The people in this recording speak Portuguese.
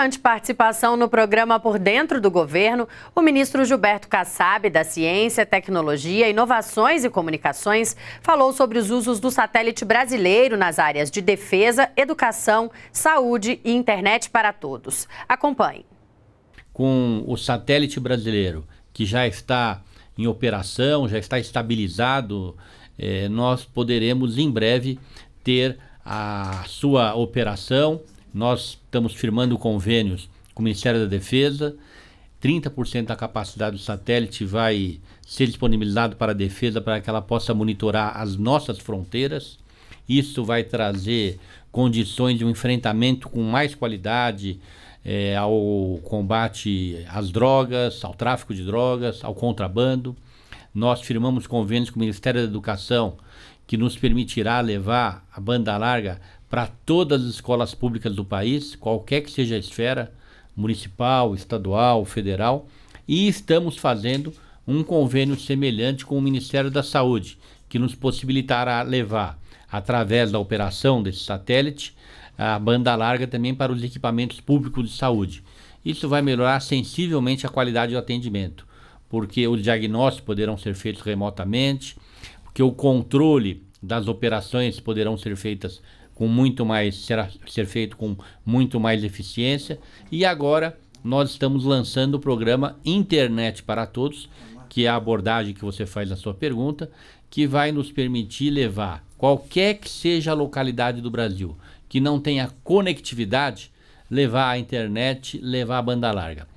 Durante participação no programa Por Dentro do Governo, o ministro Gilberto Kassab, da Ciência, Tecnologia, Inovações e Comunicações, falou sobre os usos do satélite brasileiro nas áreas de defesa, educação, saúde e internet para todos. Acompanhe. Com o satélite brasileiro, que já está em operação, já está estabilizado, nós poderemos em breve ter a sua operação. Nós estamos firmando convênios com o Ministério da Defesa, 30% da capacidade do satélite vai ser disponibilizado para a defesa para que ela possa monitorar as nossas fronteiras. Isso vai trazer condições de um enfrentamento com mais qualidade ao combate às drogas, ao tráfico de drogas, ao contrabando. Nós firmamos convênios com o Ministério da Educação que nos permitirá levar a banda larga para todas as escolas públicas do país, qualquer que seja a esfera, municipal, estadual, federal, e estamos fazendo um convênio semelhante com o Ministério da Saúde, que nos possibilitará levar, através da operação desse satélite, a banda larga também para os equipamentos públicos de saúde. Isso vai melhorar sensivelmente a qualidade do atendimento, porque os diagnósticos poderão ser feitos remotamente, porque o controle das operações poderão ser feitas será feito com muito mais eficiência. E agora nós estamos lançando o programa Internet para Todos, que é a abordagem que você faz na sua pergunta, que vai nos permitir levar qualquer que seja a localidade do Brasil que não tenha conectividade, levar a internet, levar a banda larga.